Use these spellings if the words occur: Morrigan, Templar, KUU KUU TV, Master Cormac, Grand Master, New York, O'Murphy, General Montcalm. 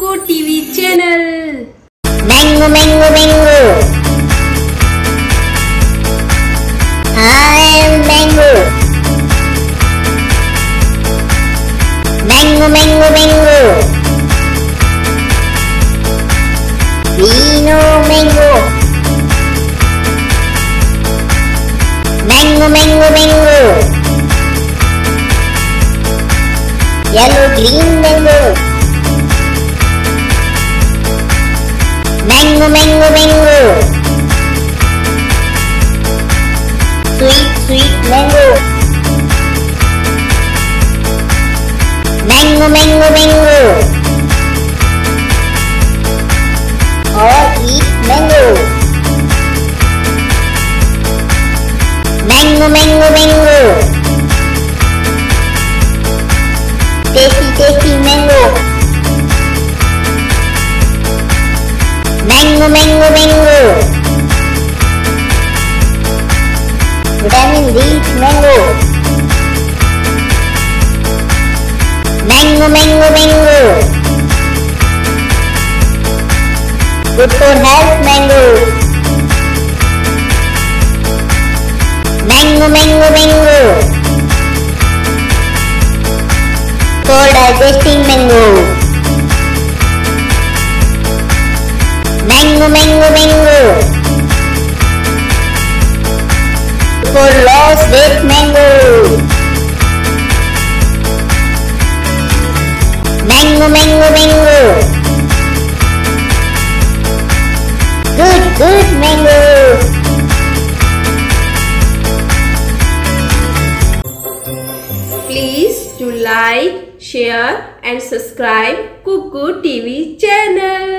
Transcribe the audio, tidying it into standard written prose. KUU TV channel. Mango, mango, mango. I am mango. Mango, mango, mango. We know mango. Mango, mango, mango. Yellow, green mango. Mango, mango, mango. Sweet, sweet mango. Mango, mango, mango. All eat mango. Mango, mango, mango. Tasty, tasty mango. Mango, mango, mango. Vitamin D mango. Mango, mango, mango. Good for health mango. Mango, mango, mango. For digesting mango. Mango, mango, mango. For lost weight mango. Mango, mango, mango. Good, good mango. Please do like, share and subscribe KUU KUU TV channel.